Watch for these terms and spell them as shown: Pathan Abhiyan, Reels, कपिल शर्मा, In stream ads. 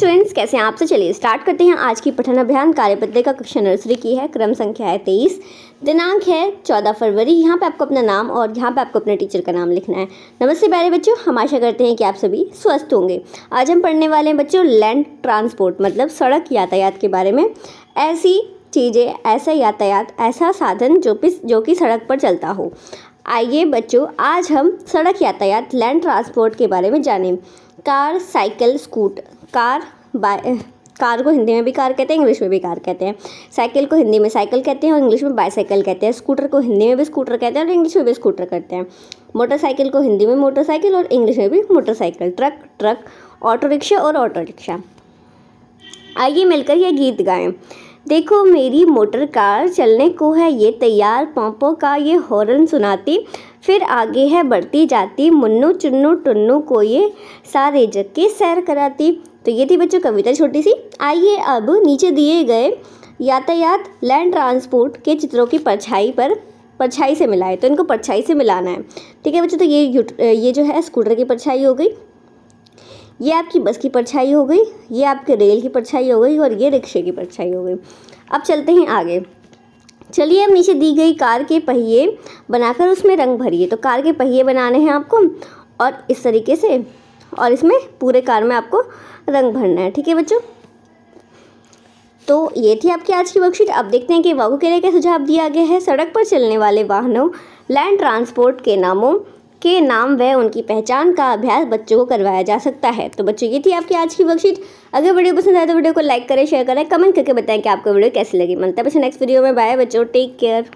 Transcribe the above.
Students कैसे हैं आप से। चलिए स्टार्ट करते हैं आज की पठन अभियान। कार्यपत्रिका कक्षा नर्सरी की है, क्रम संख्या है 23, दिनांक है 14 फरवरी। यहाँ पे आपको अपना नाम और यहाँ पे आपको अपने टीचर का नाम लिखना है। नमस्ते प्यारे बच्चों, हम आशा करते हैं कि आप सभी स्वस्थ होंगे। आज हम पढ़ने वाले हैं बच्चों लैंड ट्रांसपोर्ट, मतलब सड़क यातायात के बारे में। ऐसी चीज़ें, ऐसा यातायात, ऐसा साधन जो कि सड़क पर चलता हो। आइए बच्चों, आज हम सड़क यातायात लैंड ट्रांसपोर्ट के बारे में जानें। Car, cycle, scooter. कार को हिंदी में भी कार कहते हैं, इंग्लिश में भी कार कहते हैं। साइकिल को हिंदी में साइकिल कहते हैं और इंग्लिश में बाईसाइकिल कहते हैं। स्कूटर को हिंदी में भी स्कूटर कहते हैं और इंग्लिश में भी स्कूटर कहते हैं। मोटरसाइकिल को हिंदी में मोटरसाइकिल और इंग्लिश में भी मोटरसाइकिल। ट्रक, ऑटो रिक्शा और ऑटो रिक्शा। आइए मिलकर यह गीत गाएं। देखो मेरी मोटर कार, चलने को है ये तैयार, पंपों का ये हॉर्न सुनाती, फिर आगे है बढ़ती जाती, मुन्नू चुन्नू टुन्नू को ये सारे जग की सैर कराती। तो ये थी बच्चों कविता छोटी सी। आइए अब नीचे दिए गए यातायात लैंड ट्रांसपोर्ट के चित्रों की परछाई से मिलाएं। तो इनको परछाई से मिलाना है, ठीक है बच्चों। तो ये जो है स्कूटर की परछाई हो गई, ये आपकी बस की परछाई हो गई, ये आपके रेल की परछाई हो गई और ये रिक्शे की परछाई हो गई। अब चलते हैं आगे। चलिए अब नीचे दी गई कार के पहिए बनाकर उसमें रंग भरिए। तो कार के पहिए बनाने हैं आपको और इस तरीके से, और इसमें पूरे कार में आपको रंग भरना है, ठीक है बच्चों। तो ये थी आपकी आज की वर्कशीट। अब देखते हैं कि वाक्यों के लिए क्या सुझाव दिया गया है। सड़क पर चलने वाले वाहनों, लैंड ट्रांसपोर्ट के नामों के नाम व उनकी पहचान का अभ्यास बच्चों को करवाया जा सकता है। तो बच्चों ये थी आपकी आज की वर्कशीट। अगर वीडियो पसंद आए तो वीडियो को लाइक करें, शेयर करें, कमेंट करके बताएं कि आपको वीडियो कैसी लगी। मिलते हैं नेक्स्ट वीडियो में। बाय बच्चों, टेक केयर।